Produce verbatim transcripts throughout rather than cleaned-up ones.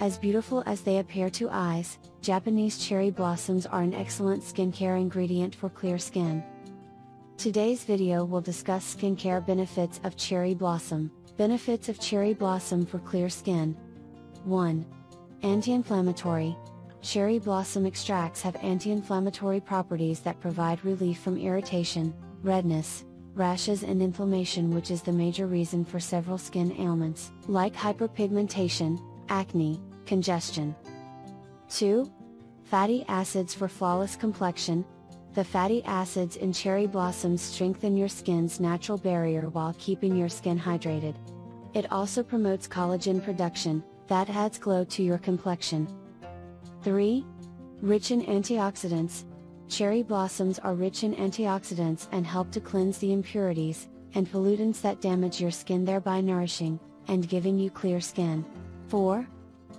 As beautiful as they appear to eyes, Japanese cherry blossoms are an excellent skincare ingredient for clear skin. Today's video will discuss skincare benefits of cherry blossom. Benefits of cherry blossom for clear skin. one. Anti-inflammatory. Cherry blossom extracts have anti-inflammatory properties that provide relief from irritation, redness, rashes and inflammation, which is the major reason for several skin ailments like hyperpigmentation, acne, congestion. two. Fatty acids for flawless complexion. The fatty acids in cherry blossoms strengthen your skin's natural barrier while keeping your skin hydrated. It also promotes collagen production, that adds glow to your complexion. three. Rich in antioxidants. Cherry blossoms are rich in antioxidants and help to cleanse the impurities and pollutants that damage your skin, thereby nourishing and giving you clear skin. four.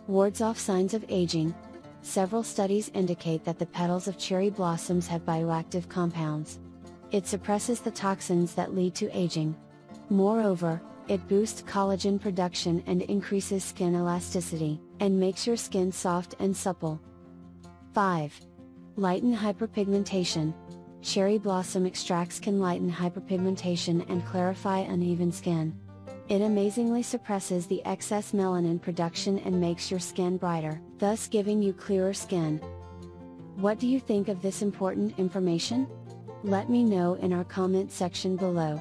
Wards off signs of aging. Several studies indicate that the petals of cherry blossoms have bioactive compounds. It suppresses the toxins that lead to aging. Moreover, it boosts collagen production and increases skin elasticity, and makes your skin soft and supple. five. Lighten hyperpigmentation. Cherry blossom extracts can lighten hyperpigmentation and clarify uneven skin. It amazingly suppresses the excess melanin production and makes your skin brighter, thus giving you clearer skin. What do you think of this important information? Let me know in our comment section below.